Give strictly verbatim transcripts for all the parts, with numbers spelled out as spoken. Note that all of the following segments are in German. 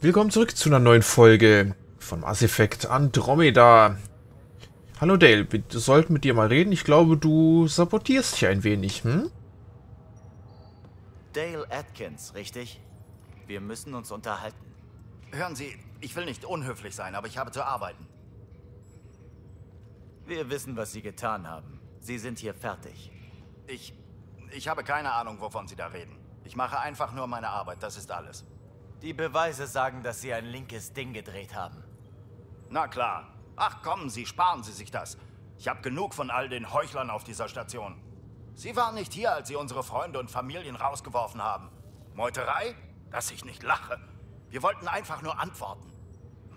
Willkommen zurück zu einer neuen Folge von Mass Effect Andromeda. Hallo Dale, wir sollten mit dir mal reden. Ich glaube, du sabotierst hier ein wenig, hm? Dale Atkins, richtig? Wir müssen uns unterhalten. Hören Sie, ich will nicht unhöflich sein, aber ich habe zu arbeiten. Wir wissen, was Sie getan haben. Sie sind hier fertig. Ich... ich habe keine Ahnung, wovon Sie da reden. Ich mache einfach nur meine Arbeit, das ist alles. Die Beweise sagen, dass Sie ein linkes Ding gedreht haben. Na klar. Ach kommen Sie, sparen Sie sich das. Ich habe genug von all den Heuchlern auf dieser Station. Sie waren nicht hier, als Sie unsere Freunde und Familien rausgeworfen haben. Meuterei? Dass ich nicht lache. Wir wollten einfach nur antworten.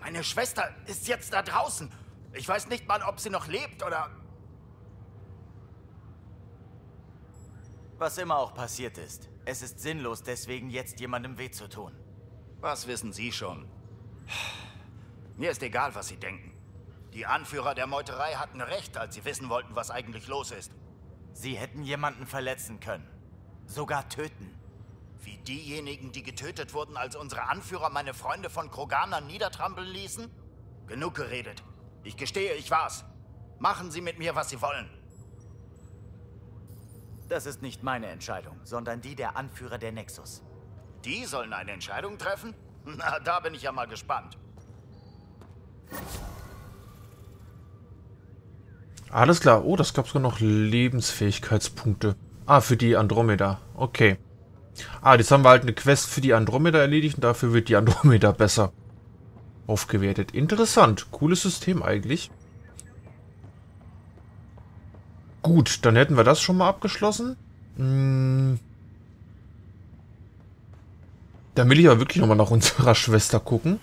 Meine Schwester ist jetzt da draußen. Ich weiß nicht mal, ob sie noch lebt oder... Was immer auch passiert ist, es ist sinnlos, deswegen jetzt jemandem weh zu tun. Was wissen Sie schon? Mir ist egal, was Sie denken. Die Anführer der Meuterei hatten recht, als sie wissen wollten, was eigentlich los ist. Sie hätten jemanden verletzen können. Sogar töten. Wie diejenigen, die getötet wurden, als unsere Anführer meine Freunde von Kroganer niedertrampeln ließen? Genug geredet. Ich gestehe, ich war's. Machen Sie mit mir, was Sie wollen. Das ist nicht meine Entscheidung, sondern die der Anführer der Nexus. Die sollen eine Entscheidung treffen? Na, da bin ich ja mal gespannt. Alles klar. Oh, das gab sogar noch Lebensfähigkeitspunkte. Ah, für die Andromeda. Okay. Ah, jetzt haben wir halt eine Quest für die Andromeda erledigt und dafür wird die Andromeda besser aufgewertet. Interessant. Cooles System eigentlich. Gut, dann hätten wir das schon mal abgeschlossen. Hm... Dann will ich aber wirklich nochmal nach unserer Schwester gucken.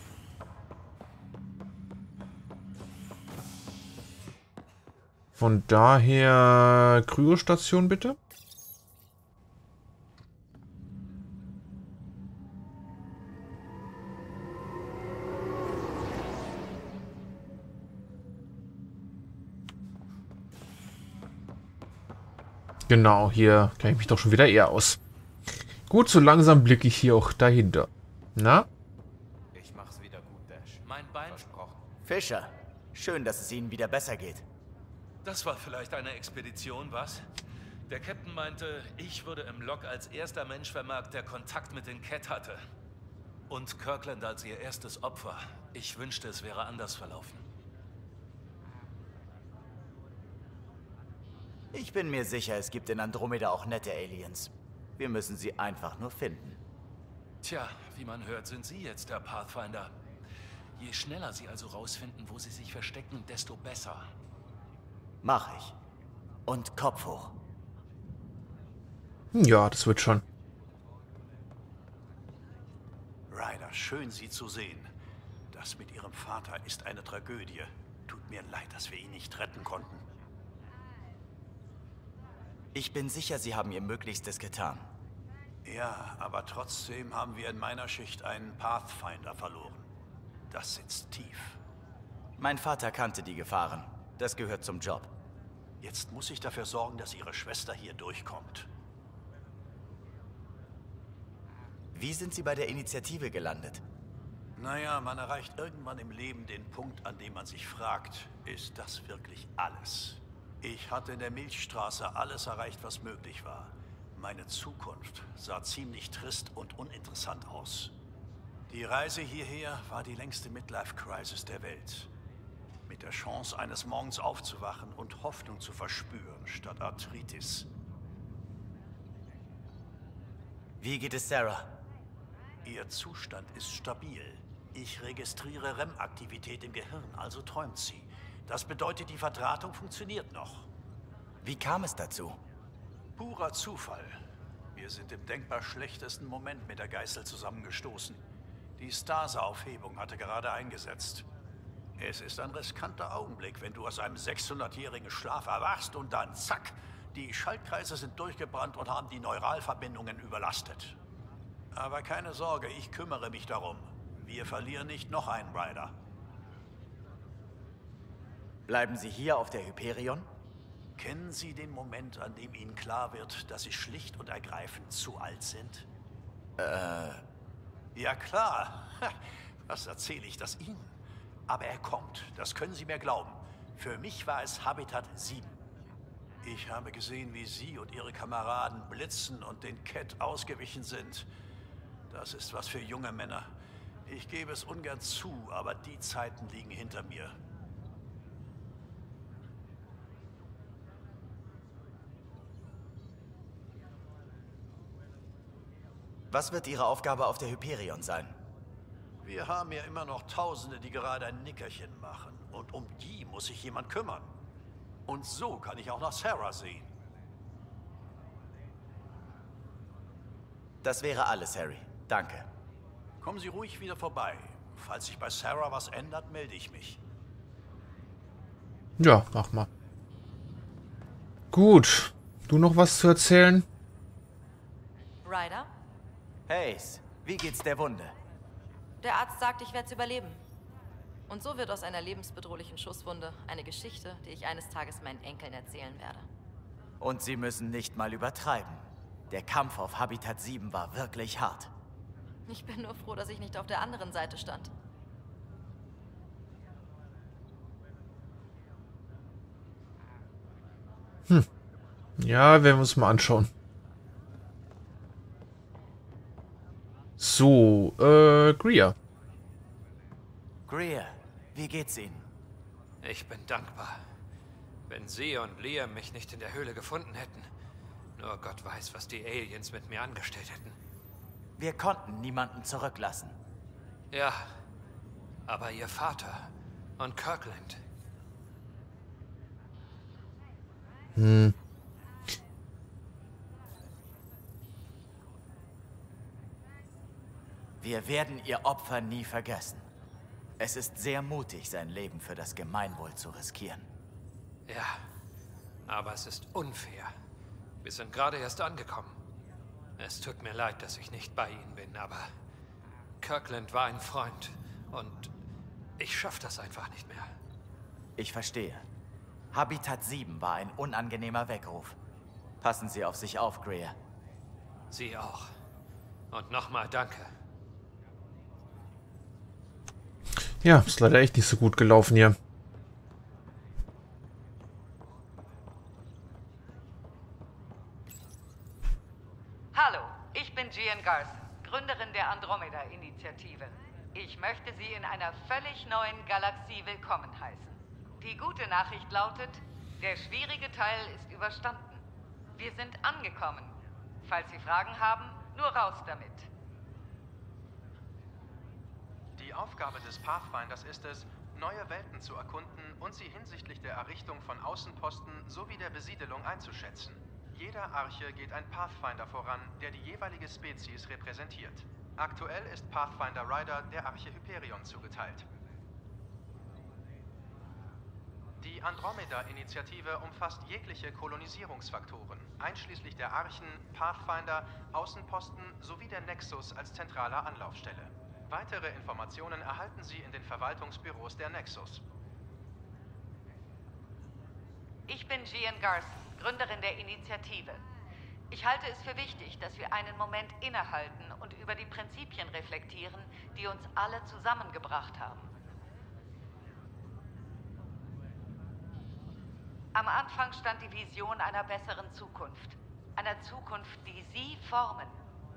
Von daher... Kryostation bitte. Genau, hier kenne ich mich doch schon wieder eher aus. Gut, so langsam blicke ich hier auch dahinter. Na? Ich mach's wieder gut, Dash. Mein Bein versprochen. Fischer, schön, dass es Ihnen wieder besser geht. Das war vielleicht eine Expedition, was? Der Captain meinte, ich würde im Log als erster Mensch vermerkt, der Kontakt mit den Kett hatte. Und Kirkland als ihr erstes Opfer. Ich wünschte, es wäre anders verlaufen. Ich bin mir sicher, es gibt in Andromeda auch nette Aliens. Wir müssen sie einfach nur finden. Tja, wie man hört, sind Sie jetzt der Pathfinder. Je schneller Sie also rausfinden, wo Sie sich verstecken, desto besser. Mach ich. Und Kopf hoch. Ja, das wird schon. Ryder, schön Sie zu sehen. Das mit Ihrem Vater ist eine Tragödie. Tut mir leid, dass wir ihn nicht retten konnten. Ich bin sicher, Sie haben Ihr Möglichstes getan. Ja, aber trotzdem haben wir in meiner Schicht einen Pathfinder verloren. Das sitzt tief. Mein Vater kannte die Gefahren. Das gehört zum Job. Jetzt muss ich dafür sorgen, dass Ihre Schwester hier durchkommt. Wie sind Sie bei der Initiative gelandet? Naja, man erreicht irgendwann im Leben den Punkt, an dem man sich fragt, ist das wirklich alles? Ich hatte in der Milchstraße alles erreicht, was möglich war. Meine Zukunft sah ziemlich trist und uninteressant aus. Die Reise hierher war die längste Midlife-Crisis der Welt. Mit der Chance, eines Morgens aufzuwachen und Hoffnung zu verspüren, statt Arthritis. Wie geht es Sarah? Ihr Zustand ist stabil. Ich registriere R E M-Aktivität im Gehirn, also träumt sie. Das bedeutet, die Verdrahtung funktioniert noch. Wie kam es dazu? Purer Zufall. Wir sind im denkbar schlechtesten Moment mit der Geißel zusammengestoßen. Die Stase-Aufhebung hatte gerade eingesetzt. Es ist ein riskanter Augenblick, wenn du aus einem sechshundertjährigen Schlaf erwachst und dann zack, die Schaltkreise sind durchgebrannt und haben die Neuralverbindungen überlastet. Aber keine Sorge, ich kümmere mich darum. Wir verlieren nicht noch einen Ryder. Bleiben Sie hier auf der Hyperion? Kennen Sie den Moment, an dem Ihnen klar wird, dass Sie schlicht und ergreifend zu alt sind? Äh... Ja klar. Was erzähle ich das Ihnen? Aber er kommt, das können Sie mir glauben. Für mich war es Habitat sieben. Ich habe gesehen, wie Sie und Ihre Kameraden blitzen und den Kett ausgewichen sind. Das ist was für junge Männer. Ich gebe es ungern zu, aber die Zeiten liegen hinter mir. Was wird Ihre Aufgabe auf der Hyperion sein? Wir haben ja immer noch Tausende, die gerade ein Nickerchen machen. Und um die muss sich jemand kümmern. Und so kann ich auch nach Sarah sehen. Das wäre alles, Harry. Danke. Kommen Sie ruhig wieder vorbei. Falls sich bei Sarah was ändert, melde ich mich. Ja, mach mal. Gut. Du noch was zu erzählen? Ryder? Hey, wie geht's der Wunde? Der Arzt sagt, ich werde es überleben. Und so wird aus einer lebensbedrohlichen Schusswunde eine Geschichte, die ich eines Tages meinen Enkeln erzählen werde. Und Sie müssen nicht mal übertreiben. Der Kampf auf Habitat sieben war wirklich hart. Ich bin nur froh, dass ich nicht auf der anderen Seite stand. Hm. Ja, werden wir uns mal anschauen. So, äh, Greer. Greer, wie geht's Ihnen? Ich bin dankbar. Wenn Sie und Liam mich nicht in der Höhle gefunden hätten, nur Gott weiß, was die Aliens mit mir angestellt hätten. Wir konnten niemanden zurücklassen. Ja, aber Ihr Vater und Kirkland. Hm. Wir werden Ihr Opfer nie vergessen. Es ist sehr mutig, sein Leben für das Gemeinwohl zu riskieren. Ja, aber es ist unfair. Wir sind gerade erst angekommen. Es tut mir leid, dass ich nicht bei Ihnen bin, aber Kirkland war ein Freund und ich schaffe das einfach nicht mehr. Ich verstehe. Habitat sieben war ein unangenehmer Weckruf. Passen Sie auf sich auf, Greer. Sie auch. Und nochmal danke. Ja, ist leider echt nicht so gut gelaufen hier. Hallo, ich bin Jien Garson, Gründerin der Andromeda Initiative. Ich möchte Sie in einer völlig neuen Galaxie willkommen heißen. Die gute Nachricht lautet, der schwierige Teil ist überstanden. Wir sind angekommen. Falls Sie Fragen haben, nur raus damit. Die Aufgabe des Pathfinders ist es, neue Welten zu erkunden und sie hinsichtlich der Errichtung von Außenposten sowie der Besiedelung einzuschätzen. Jeder Arche geht ein Pathfinder voran, der die jeweilige Spezies repräsentiert. Aktuell ist Pathfinder Ryder der Arche Hyperion zugeteilt. Die Andromeda-Initiative umfasst jegliche Kolonisierungsfaktoren, einschließlich der Archen, Pathfinder, Außenposten sowie der Nexus als zentraler Anlaufstelle. Weitere Informationen erhalten Sie in den Verwaltungsbüros der Nexus. Ich bin Jien Garson, Gründerin der Initiative. Ich halte es für wichtig, dass wir einen Moment innehalten und über die Prinzipien reflektieren, die uns alle zusammengebracht haben. Am Anfang stand die Vision einer besseren Zukunft. Einer Zukunft, die Sie formen.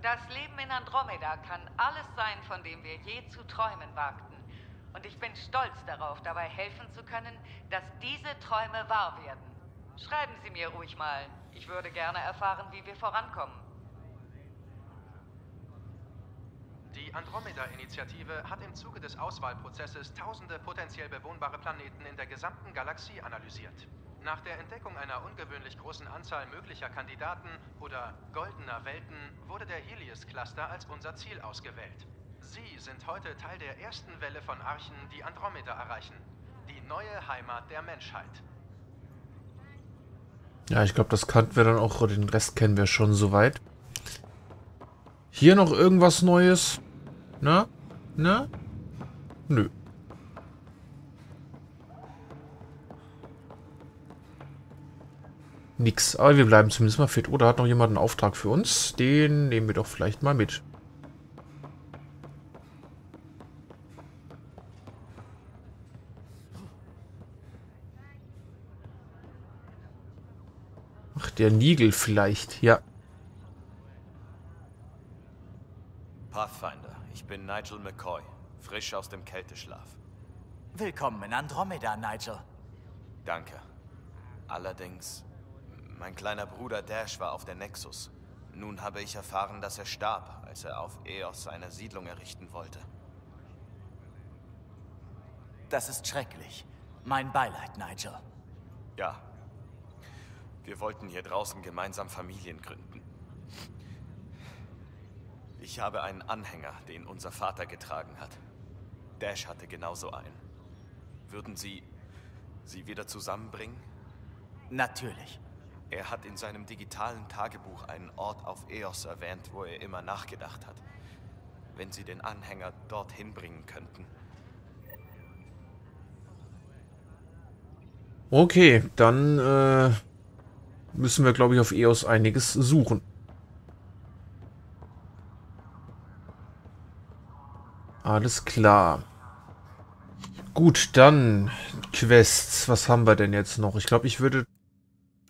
Das Leben in Andromeda kann alles sein, von dem wir je zu träumen wagten. Und ich bin stolz darauf, dabei helfen zu können, dass diese Träume wahr werden. Schreiben Sie mir ruhig mal. Ich würde gerne erfahren, wie wir vorankommen. Die Andromeda-Initiative hat im Zuge des Auswahlprozesses tausende potenziell bewohnbare Planeten in der gesamten Galaxie analysiert. Nach der Entdeckung einer ungewöhnlich großen Anzahl möglicher Kandidaten oder goldener Welten wurde der Helios Cluster als unser Ziel ausgewählt. Sie sind heute Teil der ersten Welle von Archen, die Andromeda erreichen. Die neue Heimat der Menschheit. Ja, ich glaube, das kannten wir dann auch, oder den Rest kennen wir schon soweit. Hier noch irgendwas Neues? Na? Na? Nö. Nix, aber wir bleiben zumindest mal fit. Oder hat noch jemand einen Auftrag für uns? Den nehmen wir doch vielleicht mal mit. der Nigel vielleicht, ja. Pathfinder, ich bin Nigel McCoy, frisch aus dem Kälteschlaf. Willkommen in Andromeda, Nigel. Danke. Allerdings, mein kleiner Bruder Dash war auf der Nexus. Nun habe ich erfahren, dass er starb, als er auf Eos eine Siedlung errichten wollte. Das ist schrecklich. Mein Beileid, Nigel. Ja. Wir wollten hier draußen gemeinsam Familien gründen. Ich habe einen Anhänger, den unser Vater getragen hat. Dash hatte genauso einen. Würden Sie sie wieder zusammenbringen? Natürlich. Er hat in seinem digitalen Tagebuch einen Ort auf Eos erwähnt, wo er immer nachgedacht hat. Wenn Sie den Anhänger dorthin bringen könnten. Okay, dann äh, müssen wir, glaube ich, auf Eos einiges suchen. Alles klar. Gut, dann Quests. Was haben wir denn jetzt noch? Ich glaube, ich würde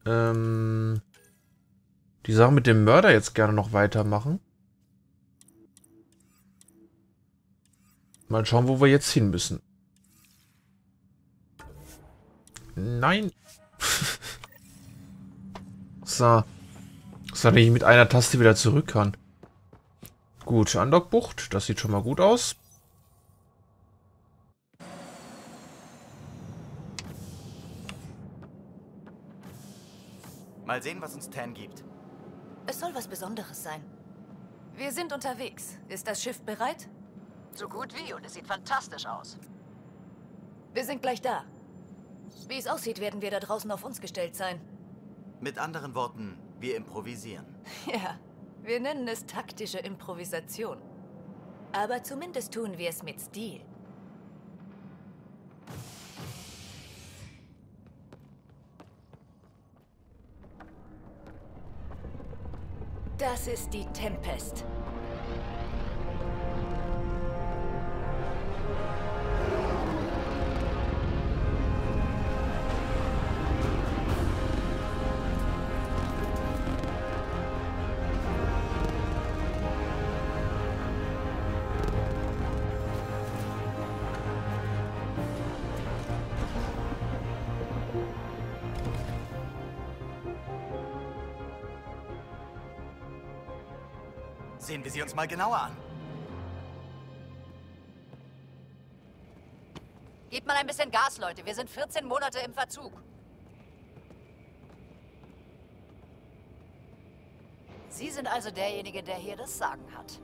ähm, die Sache mit dem Mörder jetzt gerne noch weitermachen. Mal schauen, wo wir jetzt hin müssen. Nein. So. So, dass ich mit einer Taste wieder zurück kann. Gut, Andockbucht. Das sieht schon mal gut aus. Mal sehen, was uns Tann gibt. Es soll was Besonderes sein. Wir sind unterwegs. Ist das Schiff bereit? So gut wie, und es sieht fantastisch aus. Wir sind gleich da. Wie es aussieht, werden wir da draußen auf uns gestellt sein. Mit anderen Worten, wir improvisieren. Ja, wir nennen es taktische Improvisation. Aber zumindest tun wir es mit Stil. Das ist die Tempest. Sehen wir sie uns mal genauer an. Gebt mal ein bisschen Gas, Leute. Wir sind vierzehn Monate im Verzug. Sie sind also derjenige, der hier das Sagen hat.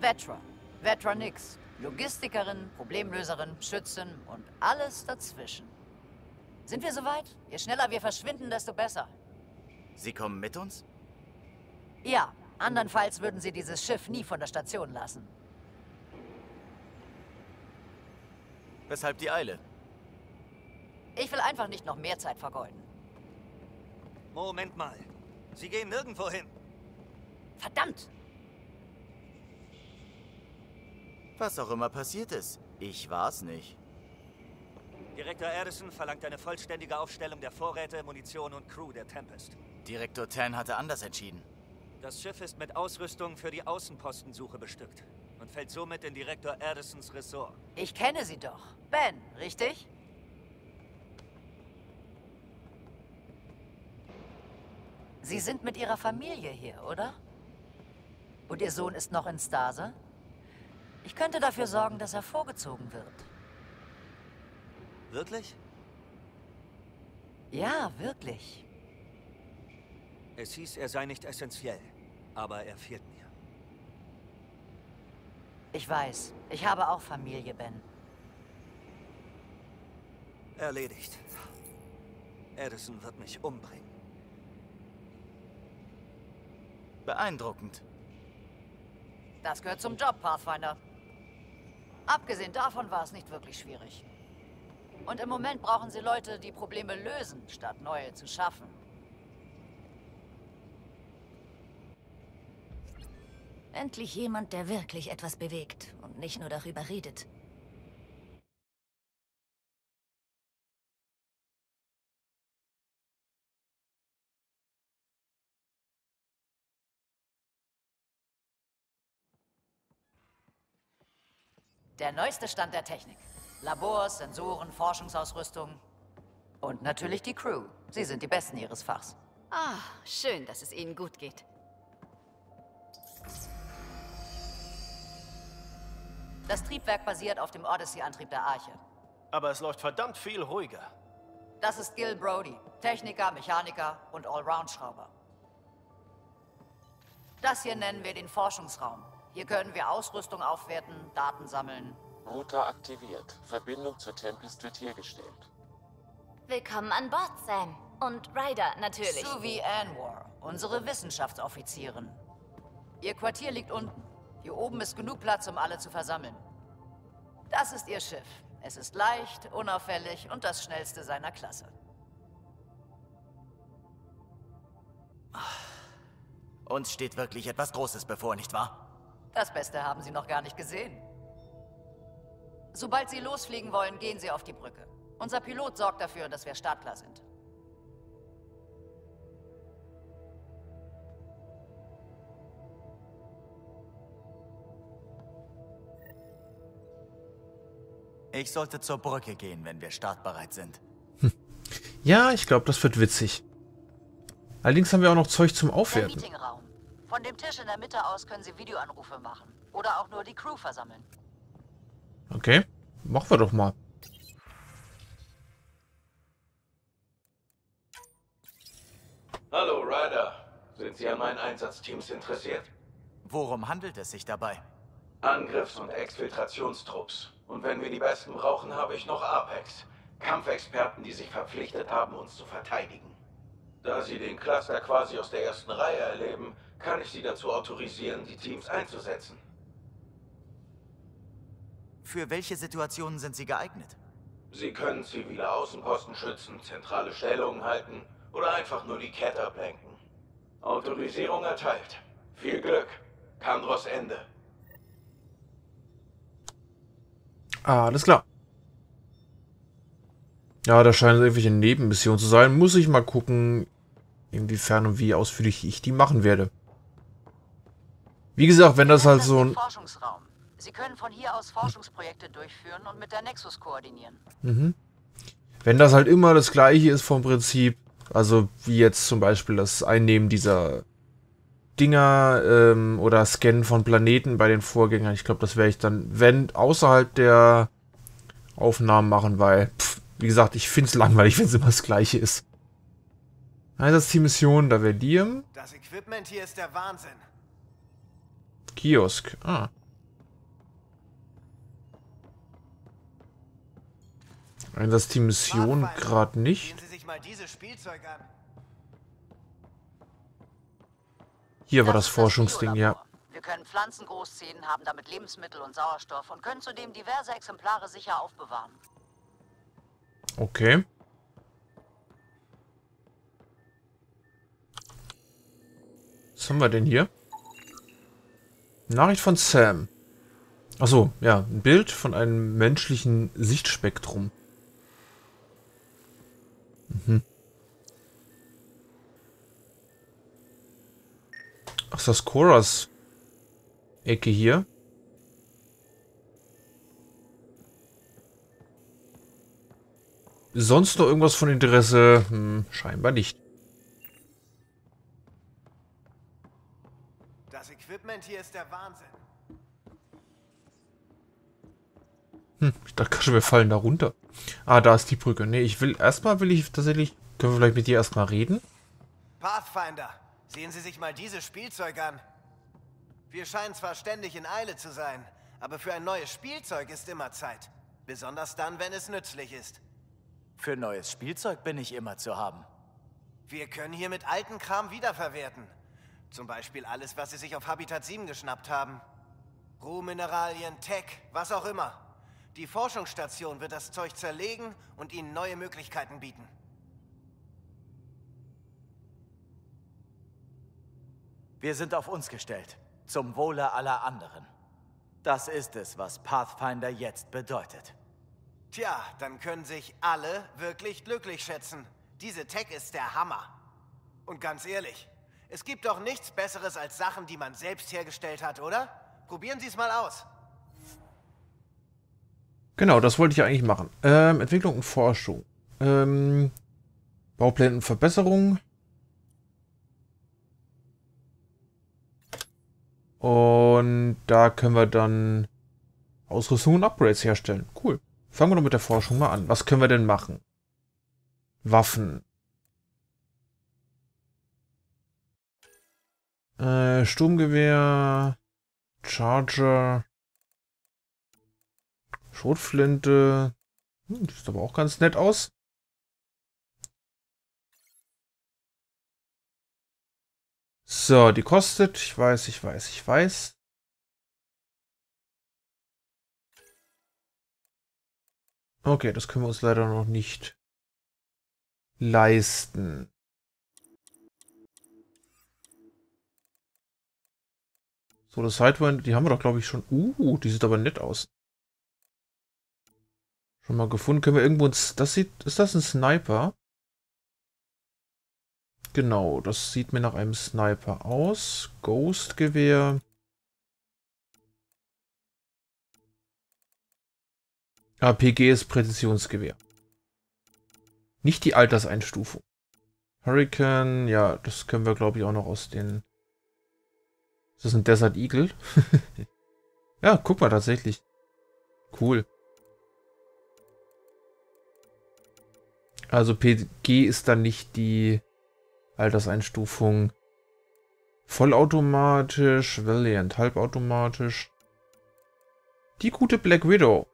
Vetra. Vetra Nix. Logistikerin, Problemlöserin, Schützin und alles dazwischen. Sind wir soweit? Je schneller wir verschwinden, desto besser. Sie kommen mit uns? Ja, andernfalls würden sie dieses Schiff nie von der Station lassen. Weshalb die Eile? Ich will einfach nicht noch mehr Zeit vergeuden. Moment mal. Sie gehen nirgendwo hin. Verdammt! Was auch immer passiert ist, ich war's nicht. Direktor Erdison verlangt eine vollständige Aufstellung der Vorräte, Munition und Crew der Tempest. Direktor Tann hatte anders entschieden. Das Schiff ist mit Ausrüstung für die Außenpostensuche bestückt und fällt somit in Direktor Erdisons Ressort. Ich kenne sie doch. Ben, richtig? Sie sind mit Ihrer Familie hier, oder? Und Ihr Sohn ist noch in Stase? Ich könnte dafür sorgen, dass er vorgezogen wird. Wirklich? Ja, wirklich. Es hieß, er sei nicht essentiell, aber er fehlt mir. Ich weiß, ich habe auch Familie, Ben. Erledigt. Erdison wird mich umbringen. Beeindruckend. Das gehört zum Job, Pathfinder. Abgesehen davon war es nicht wirklich schwierig. Und im Moment brauchen sie Leute, die Probleme lösen, statt neue zu schaffen. Endlich jemand, der wirklich etwas bewegt und nicht nur darüber redet. Der neueste Stand der Technik. Labors, Sensoren, Forschungsausrüstung und natürlich die Crew. Sie sind die Besten ihres Fachs. Ah, schön, dass es Ihnen gut geht. Das Triebwerk basiert auf dem Odyssey-Antrieb der Arche. Aber es läuft verdammt viel ruhiger. Das ist Gil Brody, Techniker, Mechaniker und Allround-Schrauber. Das hier nennen wir den Forschungsraum. Hier können wir Ausrüstung aufwerten, Daten sammeln. Motor aktiviert. Verbindung zur Tempest wird hergestellt. Willkommen an Bord, Sam. Und Ryder natürlich. Suvi Anwar, unsere Wissenschaftsoffizierin. Ihr Quartier liegt unten. Hier oben ist genug Platz, um alle zu versammeln. Das ist ihr Schiff. Es ist leicht, unauffällig und das schnellste seiner Klasse. Uns steht wirklich etwas Großes bevor, nicht wahr? Das Beste haben Sie noch gar nicht gesehen. Sobald Sie losfliegen wollen, gehen Sie auf die Brücke. Unser Pilot sorgt dafür, dass wir startklar sind. Ich sollte zur Brücke gehen, wenn wir startbereit sind. Hm. Ja, ich glaube, das wird witzig. Allerdings haben wir auch noch Zeug zum Aufwerten. Der Meetingraum. Von dem Tisch in der Mitte aus können Sie Videoanrufe machen. Oder auch nur die Crew versammeln. Okay, machen wir doch mal. Hallo, Ryder. Sind Sie an meinen Einsatzteams interessiert? Worum handelt es sich dabei? Angriffs- und Exfiltrationstrupps. Und wenn wir die Besten brauchen, habe ich noch APEX. Kampfexperten, die sich verpflichtet haben, uns zu verteidigen. Da Sie den Cluster quasi aus der ersten Reihe erleben, kann ich Sie dazu autorisieren, die Teams einzusetzen. Für welche Situationen sind Sie geeignet? Sie können zivile Außenposten schützen, zentrale Stellungen halten oder einfach nur die Kett ablenken. Autorisierung erteilt. Viel Glück. Kandros Ende. Alles klar. Ja, da scheinen irgendwelche Nebenmissionen zu sein. Muss ich mal gucken, inwiefern und wie ausführlich ich die machen werde. Wie gesagt, wenn das halt so ein... Forschungsraum. Sie können von hier aus Forschungsprojekte durchführen und mit der Nexus koordinieren. Mhm. Wenn das halt immer das Gleiche ist vom Prinzip, also wie jetzt zum Beispiel das Einnehmen dieser Dinger ähm, oder Scannen von Planeten bei den Vorgängern, ich glaube, das werde ich dann, wenn, außerhalb der Aufnahmen machen, weil, pff, wie gesagt, ich finde es langweilig, wenn es immer das Gleiche ist. Einsatzteam-Mission, da wäre Liam. Das Equipment hier ist der Wahnsinn. Kiosk, ah. Einsatzteam Mission gerade nicht. Sehen Sie sich mal dieses Spielzeug an. Hier war das, das Forschungsding, ja. Wir können Pflanzen großziehen, haben damit Lebensmittel und Sauerstoff und können zudem diverse Exemplare sicher aufbewahren. Okay. Was haben wir denn hier? Nachricht von Sam. Achso, ja, ein Bild von einem menschlichen Sichtspektrum. Mhm. Ach, ist das Koras-Ecke hier? Sonst noch irgendwas von Interesse? Hm, scheinbar nicht. Das Equipment hier ist der Wahnsinn. Hm, ich dachte schon, wir fallen da runter. Ah, da ist die Brücke. Ne, ich will... Erstmal will ich tatsächlich... Können wir vielleicht mit dir erstmal reden? Pathfinder, sehen Sie sich mal dieses Spielzeug an. Wir scheinen zwar ständig in Eile zu sein, aber für ein neues Spielzeug ist immer Zeit. Besonders dann, wenn es nützlich ist. Für neues Spielzeug bin ich immer zu haben. Wir können hier mit alten Kram wiederverwerten. Zum Beispiel alles, was Sie sich auf Habitat sieben geschnappt haben. Rohmineralien, Tech, was auch immer. Die Forschungsstation wird das Zeug zerlegen und Ihnen neue Möglichkeiten bieten. Wir sind auf uns gestellt, zum Wohle aller anderen. Das ist es, was Pathfinder jetzt bedeutet. Tja, dann können sich alle wirklich glücklich schätzen. Diese Tech ist der Hammer. Und ganz ehrlich, es gibt doch nichts Besseres als Sachen, die man selbst hergestellt hat, oder? Probieren Sie es mal aus. Genau, das wollte ich ja eigentlich machen. Ähm, Entwicklung und Forschung. Ähm, Baupläne und Verbesserung. Und da können wir dann Ausrüstung und Upgrades herstellen. Cool. Fangen wir doch mit der Forschung mal an. Was können wir denn machen? Waffen. Äh, Sturmgewehr. Charger. Schrotflinte. Hm, sieht aber auch ganz nett aus. So, die kostet, ich weiß, ich weiß, ich weiß. Okay, das können wir uns leider noch nicht leisten. So, das Sidewind, die haben wir doch, glaube ich, schon. Uh, die sieht aber nett aus. Schon mal gefunden. Können wir irgendwo uns... Das sieht... Ist das ein Sniper? Genau, das sieht mir nach einem Sniper aus. Ghost-Gewehr. A P G ist Präzisionsgewehr. Nicht die Alterseinstufung. Hurricane, ja, das können wir, glaube ich, auch noch aus den... Ist das ein Desert Eagle? Ja, guck mal, tatsächlich. Cool. Also P G ist dann nicht die... Alterseinstufung. Vollautomatisch, Valiant, halbautomatisch. Die gute Black Widow.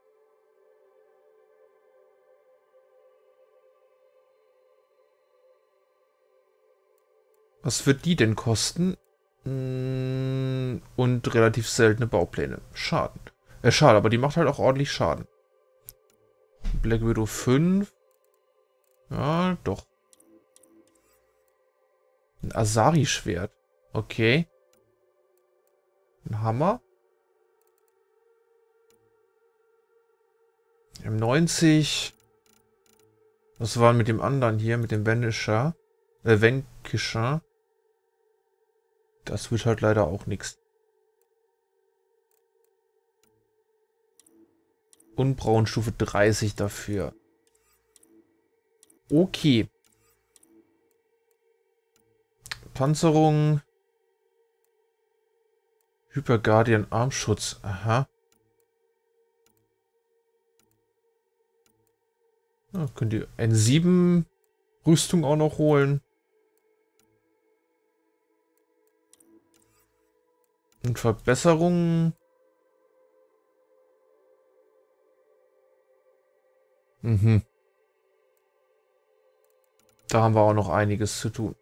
Was wird die denn kosten? Und relativ seltene Baupläne. Schaden. Äh, schade, aber die macht halt auch ordentlich Schaden. Black Widow fünf. Ja, doch. Ein Asari-Schwert. Okay. Ein Hammer. M neunzig. Was war mit dem anderen hier? Mit dem Venkischer. Äh, Venkischer. Das wird halt leider auch nichts. Und Braunstufe dreißig dafür. Okay. Panzerung. Hyperguardian Armschutz. Aha. Ja, könnt ihr N sieben Rüstung auch noch holen. Und Verbesserungen. Mhm. Da haben wir auch noch einiges zu tun.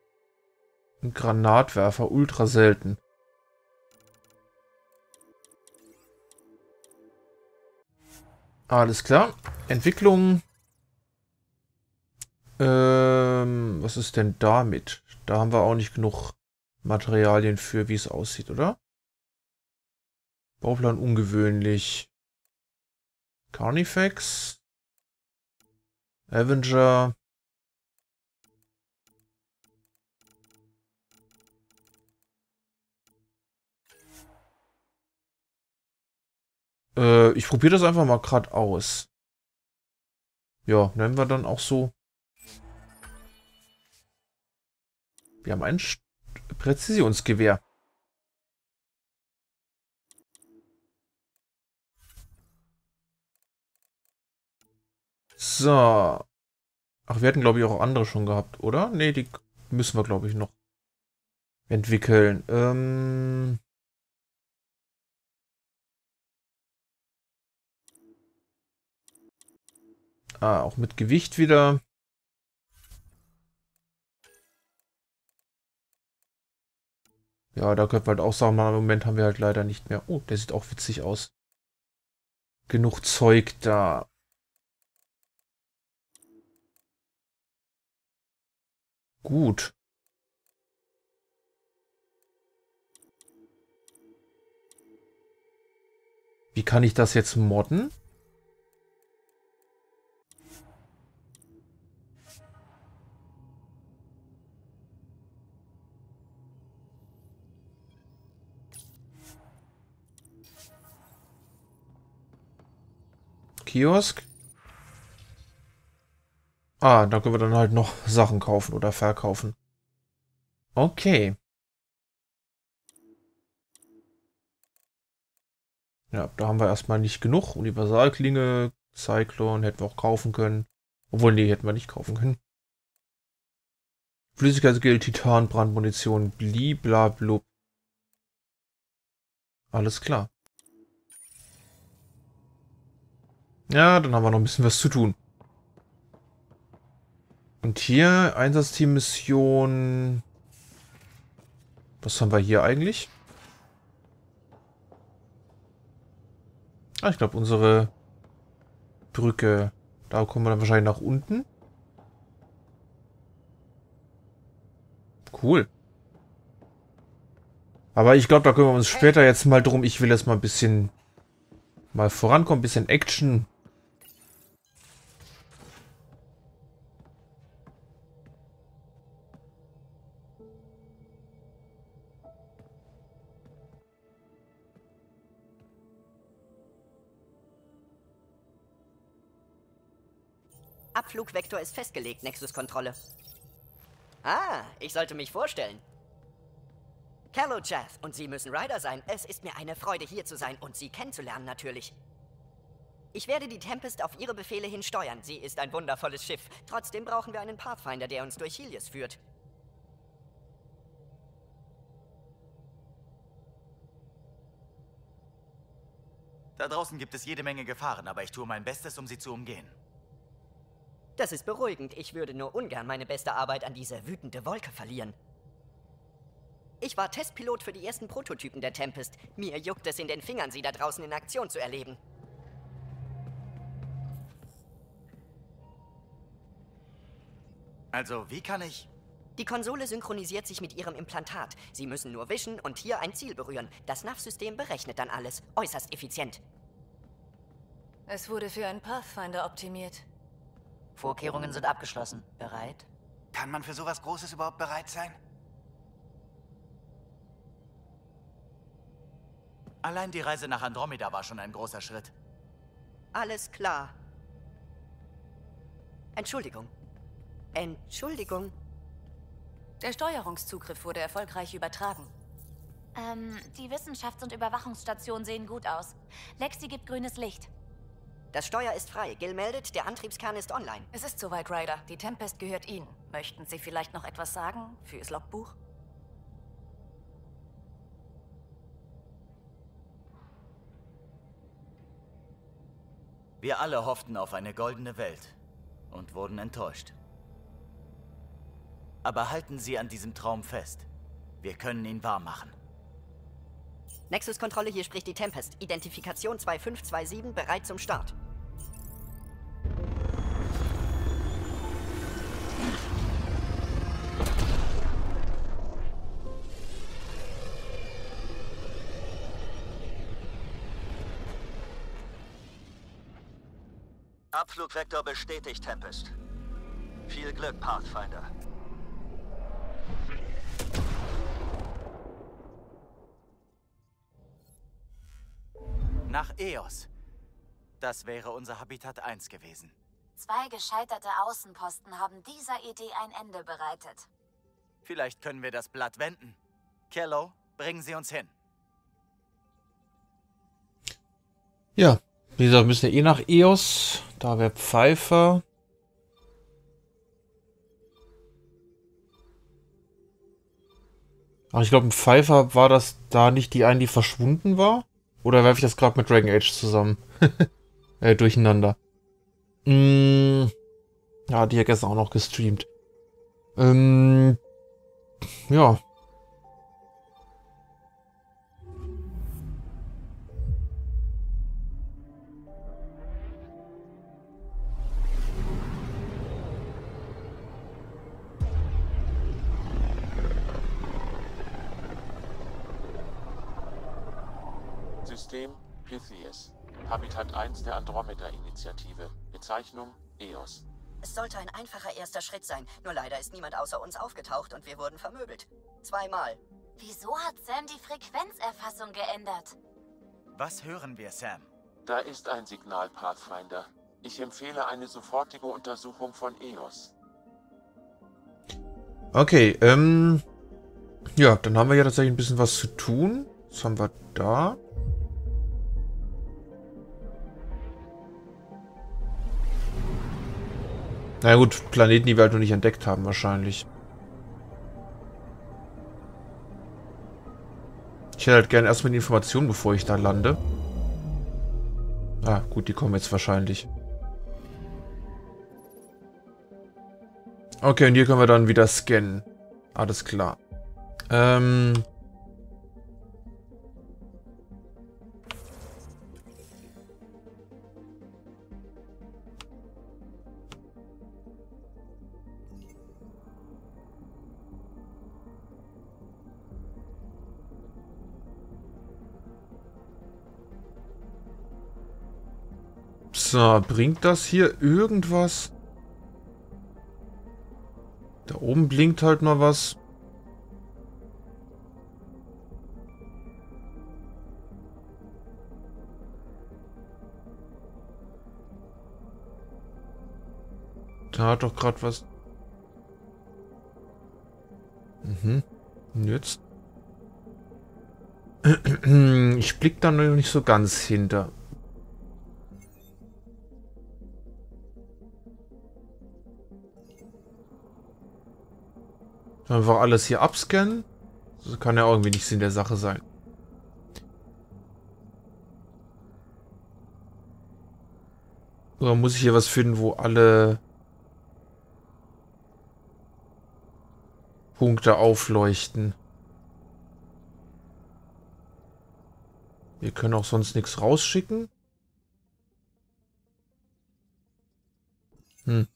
Ein Granatwerfer, ultra selten. Alles klar. Entwicklung. Ähm, was ist denn damit? Da haben wir auch nicht genug Materialien für, wie es aussieht, oder? Bauplan ungewöhnlich. Carnifex. Avenger. Ich probiere das einfach mal gerade aus. Ja, nennen wir dann auch so. Wir haben ein St- Präzisionsgewehr. So. Ach, wir hatten, glaube ich, auch andere schon gehabt, oder? Ne, die müssen wir, glaube ich, noch entwickeln. Ähm... Ah, auch mit Gewicht wieder. Ja, da könnte man halt auch sagen, na, im Moment haben wir halt leider nicht mehr. Oh, der sieht auch witzig aus. Genug Zeug da. Gut. Wie kann ich das jetzt modden? Kiosk. Ah, da können wir dann halt noch Sachen kaufen oder verkaufen. Okay. Ja, da haben wir erstmal nicht genug. Universalklinge, Cyclone hätten wir auch kaufen können. Obwohl, nee, hätten wir nicht kaufen können. Flüssigkeitsgel, Titan, Brandmunition, bliblablub. Alles klar. Ja, dann haben wir noch ein bisschen was zu tun. Und hier, Einsatzteam-Mission. Was haben wir hier eigentlich? Ah, ich glaube, unsere Brücke. Da kommen wir dann wahrscheinlich nach unten. Cool. Aber ich glaube, da können wir uns später jetzt mal drum. Ich will jetzt mal ein bisschen mal vorankommen, ein bisschen Action. Abflugvektor ist festgelegt, Nexus-Kontrolle. Ah, ich sollte mich vorstellen. Kallo Jath und Sie müssen Ryder sein. Es ist mir eine Freude, hier zu sein und Sie kennenzulernen, natürlich. Ich werde die Tempest auf Ihre Befehle hin steuern. Sie ist ein wundervolles Schiff. Trotzdem brauchen wir einen Pathfinder, der uns durch Helios führt. Da draußen gibt es jede Menge Gefahren, aber ich tue mein Bestes, um sie zu umgehen. Das ist beruhigend. Ich würde nur ungern meine beste Arbeit an diese wütende Wolke verlieren. Ich war Testpilot für die ersten Prototypen der Tempest. Mir juckt es in den Fingern, sie da draußen in Aktion zu erleben. Also, wie kann ich... Die Konsole synchronisiert sich mit Ihrem Implantat. Sie müssen nur wischen und hier ein Ziel berühren. Das N A V-System berechnet dann alles. Äußerst effizient. Es wurde für einen Pathfinder optimiert. Vorkehrungen sind abgeschlossen. Bereit? Kann man für sowas Großes überhaupt bereit sein? Allein die Reise nach Andromeda war schon ein großer Schritt. Alles klar. Entschuldigung. Entschuldigung. Der Steuerungszugriff wurde erfolgreich übertragen. Ähm, die Wissenschafts- und Überwachungsstationen sehen gut aus. Lexi gibt grünes Licht. Das Steuer ist frei. Gil meldet, der Antriebskern ist online. Es ist soweit, Ryder. Die Tempest gehört Ihnen. Möchten Sie vielleicht noch etwas sagen fürs Logbuch? Wir alle hofften auf eine goldene Welt und wurden enttäuscht. Aber halten Sie an diesem Traum fest. Wir können ihn wahr machen. Nexus-Kontrolle, hier spricht die Tempest. Identifikation zwei fünf zwei sieben, bereit zum Start. Abflugvektor bestätigt, Tempest. Viel Glück, Pathfinder. Nach Eos. Das wäre unser Habitat eins gewesen. Zwei gescheiterte Außenposten haben dieser Idee ein Ende bereitet. Vielleicht können wir das Blatt wenden. Kallo, bringen Sie uns hin. Ja. Wie gesagt, wir müssen ja eh nach Eos. Da wäre Pfeiffer. Ach, ich glaube, ein Pfeiffer war das da nicht die eine, die verschwunden war? Oder werfe ich das gerade mit Dragon Age zusammen? äh, durcheinander. Mm, ja, die hat gestern auch noch gestreamt. Ähm, ja. System Pythias. Habitat eins der Andromeda Initiative. Bezeichnung Eos. Es sollte ein einfacher erster Schritt sein, nur leider ist niemand außer uns aufgetaucht und wir wurden vermöbelt. Zweimal. Wieso hat Sam die Frequenzerfassung geändert? Was hören wir, Sam? Da ist ein Signal, Pathfinder. Ich empfehle eine sofortige Untersuchung von Eos. Okay, ähm... ja, dann haben wir ja tatsächlich ein bisschen was zu tun. Was haben wir da? Na gut, Planeten, die wir halt noch nicht entdeckt haben, wahrscheinlich. Ich hätte halt gerne erstmal die Informationen, bevor ich da lande. Ah, gut, die kommen jetzt wahrscheinlich. Okay, und hier können wir dann wieder scannen. Alles klar. Ähm... So, bringt das hier irgendwas? Da oben blinkt halt mal was. Da hat doch gerade was. Mhm. Und jetzt? Ich blick da noch nicht so ganz hinter. Einfach alles hier abscannen. Das kann ja irgendwie nichts in der Sache sein. Oder muss ich hier was finden, wo alle Punkte aufleuchten? Wir können auch sonst nichts rausschicken. Hm.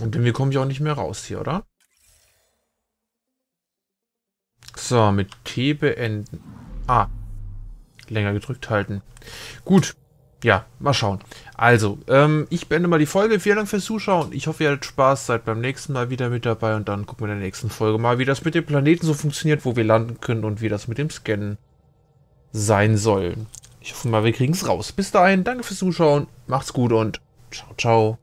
Und wir kommen ja auch nicht mehr raus hier, oder? So, mit T beenden. Ah, länger gedrückt halten. Gut, ja, mal schauen. Also, ähm, ich beende mal die Folge. Vielen Dank fürs Zuschauen. Ich hoffe, ihr hattet Spaß. Seid beim nächsten Mal wieder mit dabei. Und dann gucken wir in der nächsten Folge mal, wie das mit dem Planeten so funktioniert, wo wir landen können und wie das mit dem Scannen sein soll. Ich hoffe mal, wir kriegen es raus. Bis dahin, danke fürs Zuschauen. Macht's gut und ciao, ciao.